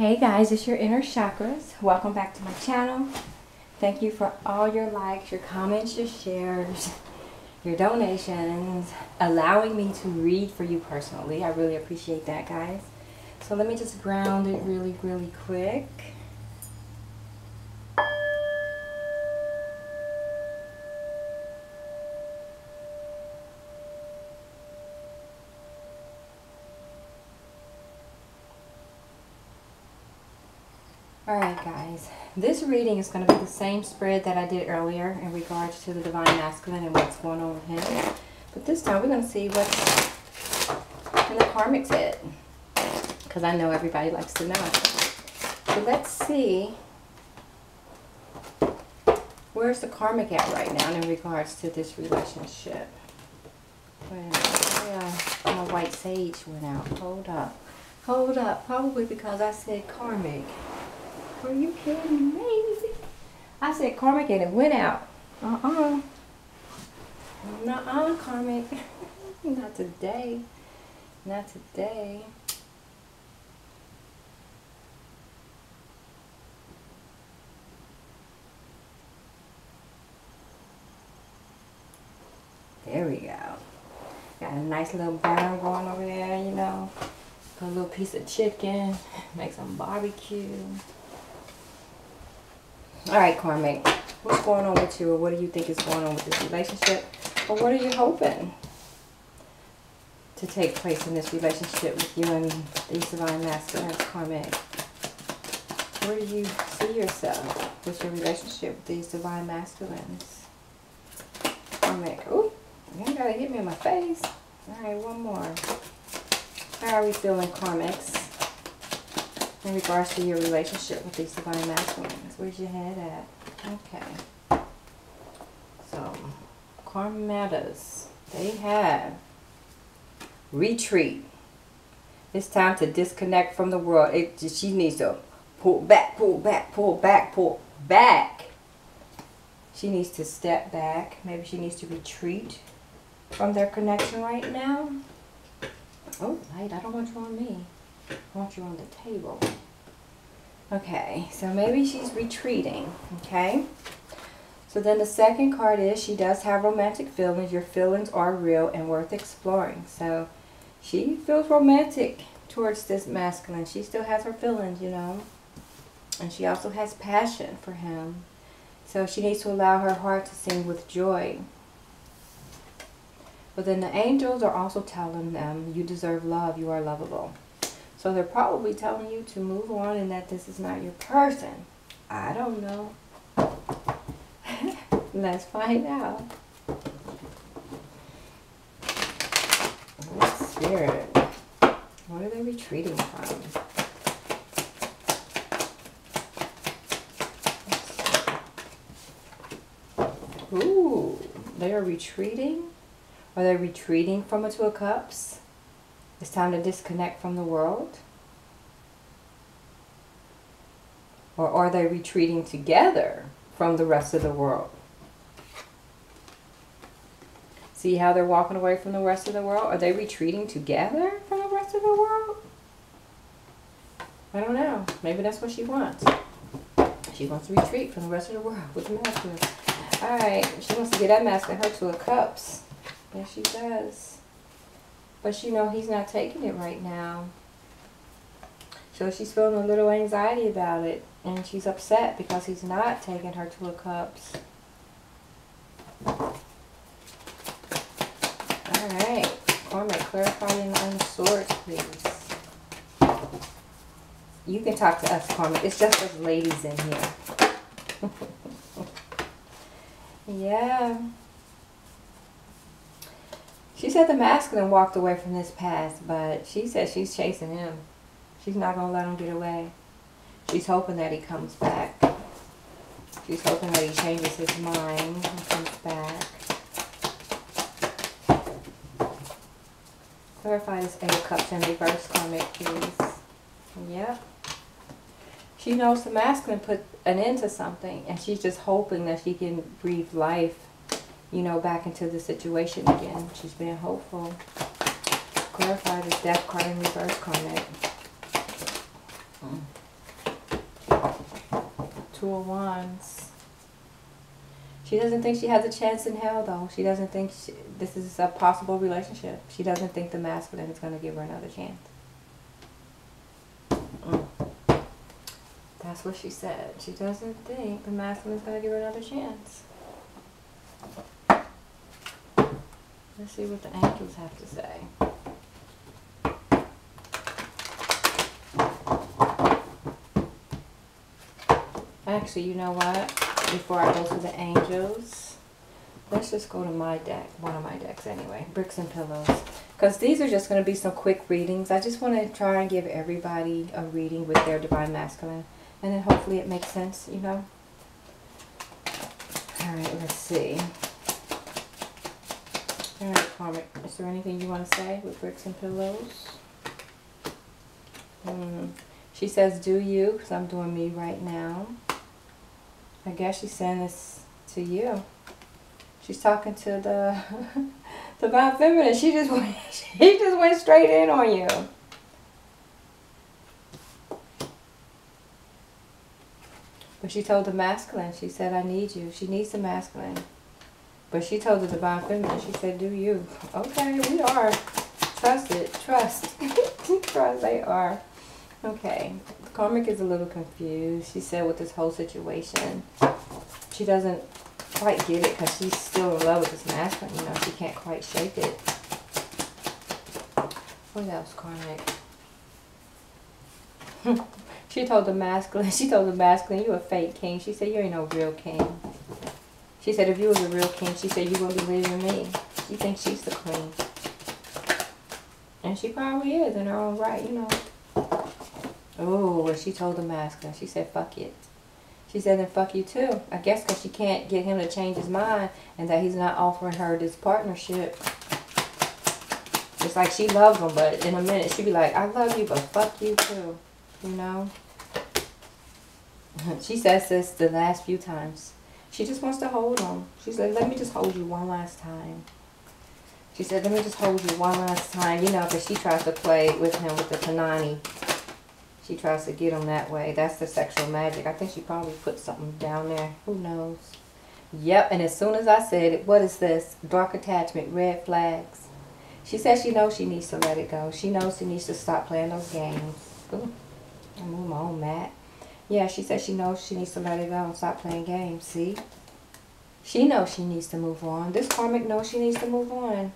Hey guys, it's Your Inner Chakras. Welcome back to my channel. Thank you for all your likes, your comments, your shares, your donations, allowing me to read for you personally. I really appreciate that, guys. So let me just ground it really quick. Alright guys, this reading is going to be the same spread that I did earlier in regards to the Divine Masculine and what's going on with him. But this time we're going to see what's in the karmic's head, because I know everybody likes to know. So let's see, where's the karmic at right now in regards to this relationship? Well, my white sage went out. Hold up, probably because I said karmic. Are you kidding me? I said karmic and it went out. Not on karmic. Not today. Not today. There we go. Got a nice little burn going over there, you know. Put a little piece of chicken. Make some barbecue. Alright, karmic, what's going on with you, or what do you think is going on with this relationship, or what are you hoping to take place in this relationship with you and these Divine Masculines, karmic? Where do you see yourself with your relationship with these Divine Masculines, karmic? Ooh, you ain't gotta hit me in my face. Alright, one more. How are we feeling, karmics, in regards to your relationship with these Divine Masculines? Where's your head at? Okay. So, Karmatas, they have retreat. It's time to disconnect from the world. She needs to pull back. She needs to step back. Maybe she needs to retreat from their connection right now. Oh, light, I don't want you on me. I want you on the table. Okay, so maybe she's retreating, okay? So then the second card is she does have romantic feelings. Your feelings are real and worth exploring. So she feels romantic towards this masculine. She still has her feelings, you know. And she also has passion for him. So she needs to allow her heart to sing with joy. But then the angels are also telling them, you deserve love, you are lovable. So they're probably telling you to move on and that this is not your person. I don't know. Let's find out. Holy Spirit, what are they retreating from? Ooh, they are retreating? Are they retreating from a Two of Cups? It's time to disconnect from the world? Or are they retreating together from the rest of the world? See how they're walking away from the rest of the world? Are they retreating together from the rest of the world? I don't know. Maybe that's what she wants. She wants to retreat from the rest of the world with the masculine. Alright, she wants to get that masculine, her Two of Cups. Yes, she does. But you know, he's not taking it right now. So she's feeling a little anxiety about it. And she's upset because he's not taking her Two of Cups. Alright. Karma, clarify your nine of swords, please. You can talk to us, Karma. It's just us ladies in here. Yeah. She said the masculine walked away from this past, but she said she's chasing him. She's not going to let him get away. She's hoping that he comes back. She's hoping that he changes his mind and comes back. Clarify this Eight of Cups in reverse, karmic, please. Yep. She knows the masculine put an end to something, and she's just hoping that she can breathe life, you know, back into the situation again. She's being hopeful. Clarify this Death card in reverse, karmic. Two of Wands. She doesn't think she has a chance in hell, though. She doesn't think this is a possible relationship. She doesn't think the masculine is going to give her another chance. That's what she said. She doesn't think the masculine is going to give her another chance. Let's see what the angels have to say. Actually, you know what? Before I go to the angels, let's just go to my deck, one of my decks anyway, Bricks and Pillows. Because these are just going to be some quick readings. I just want to try and give everybody a reading with their Divine Masculine. And then hopefully it makes sense, you know? Alright, let's see. Alright, Karmic, is there anything you want to say with Bricks and Pillows? She says, do you, because I'm doing me right now. I guess she's saying this to you. She's talking to the Divine Feminine. She just went straight in on you. But she told the masculine. She said, I need you. She needs the masculine. But she told the Divine Feminine. She said, do you. Okay, we are. Trust it. Trust. Trust they are. Okay, Karmic is a little confused, she said, with this whole situation. She doesn't quite get it because she's still in love with this masculine, you know, she can't quite shake it. What else, Karmic? She told the masculine, you a fake king. She said, you ain't no real king. She said, if you was a real king, she said, you wouldn't be leaving me. You think she's the queen. And she probably is in her own right, you know. Oh, and she told the masculine. She said, fuck it. She said, then fuck you too. I guess because she can't get him to change his mind and that he's not offering her this partnership. It's like she loved him, but in a minute she'd be like, I love you, but fuck you too. You know? She says this the last few times. She just wants to hold him. She's like, let me just hold you one last time. She said, let me just hold you one last time. You know, because she tries to play with him with the Tanani. She tries to get him that way. That's the sexual magic. I think she probably put something down there. Who knows? Yep, and as soon as I said it, what is this? Dark attachment, red flags. She says she knows she needs to let it go. She knows she needs to stop playing those games. Ooh, I move my own mat. Yeah, she says she knows she needs to let it go and stop playing games. See? She knows she needs to move on. This karmic knows she needs to move on.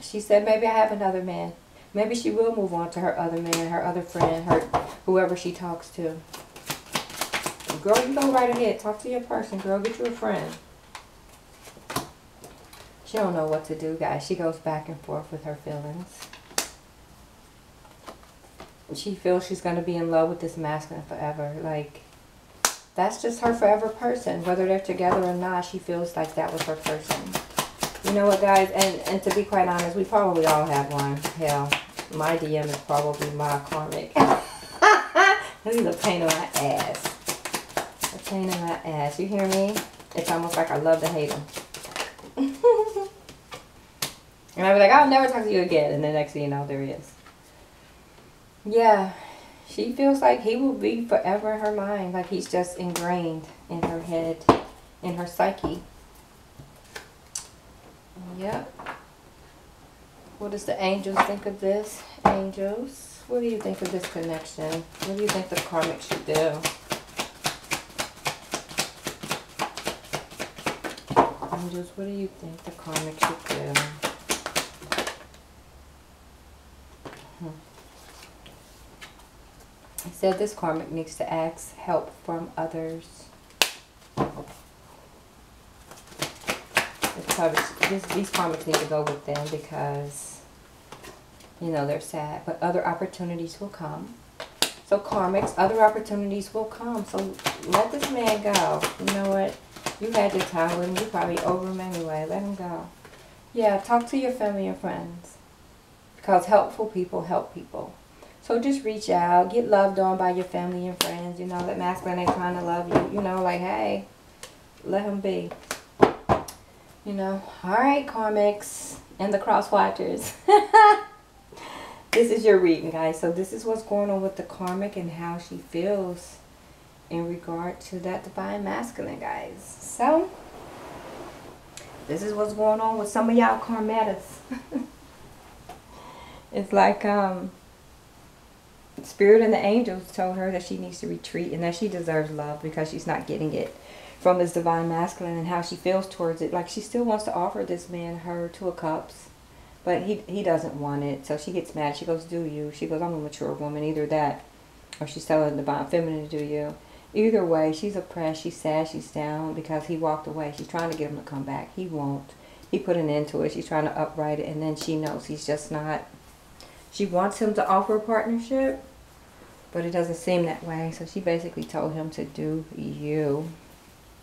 She said, maybe I have another man. Maybe she will move on to her other man, her other friend, her whoever she talks to. Girl, you go right ahead. Talk to your person, girl. Get you a friend. She don't know what to do, guys. She goes back and forth with her feelings. She feels she's going to be in love with this masculine forever. Like, that's just her forever person. Whether they're together or not, she feels like that was her person. You know what, guys, and to be quite honest, we probably all have one. Hell, my DM is probably my karmic. This is a pain in my ass. A pain in my ass. You hear me? It's almost like I love to hate him. And I'll be like, I'll never talk to you again. And the next thing you know, there he is. Yeah, she feels like he will be forever in her mind. Like he's just ingrained in her head, in her psyche. Yep. What does the angels think of this? Angels, what do you think of this connection? What do you think the karmic should do? Angels, what do you think the karmic should do? It said this karmic needs to ask help from others. These karmics need to go with them because, you know, they're sad. But other opportunities will come. So, karmics, other opportunities will come. So, let this man go. You know what? You had your time with him. You probably over him anyway. Let him go. Yeah, talk to your family and friends. Because helpful people help people. So, just reach out. Get loved on by your family and friends. You know, that masculine ain't trying to love you. You know, like, hey, let him be. You know, all right, karmics and the cross watchers. This is your reading, guys. So this is what's going on with the karmic and how she feels in regard to that divine masculine, guys. So this is what's going on with some of y'all karmatas. It's like Spirit and the angels told her that she needs to retreat and that she deserves love because she's not getting it from this divine masculine and how she feels towards it. Like, she still wants to offer this man her 2 of cups. But he doesn't want it, so she gets mad. She goes, do you? She goes, I'm a mature woman. Either that, or she's telling the divine feminine to do you. Either way, she's oppressed. She's sad. She's down because he walked away. She's trying to get him to come back. He won't. He put an end to it. She's trying to upright it, and then she knows he's just not. She wants him to offer a partnership, but it doesn't seem that way. So she basically told him to do you,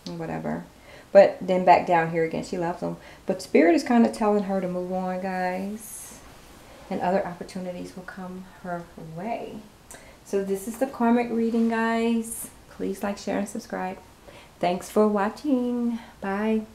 whatever. But then back down here again, she loves him. But Spirit is kind of telling her to move on, guys. And other opportunities will come her way. So this is the karmic reading, guys. Please like, share, and subscribe. Thanks for watching. Bye.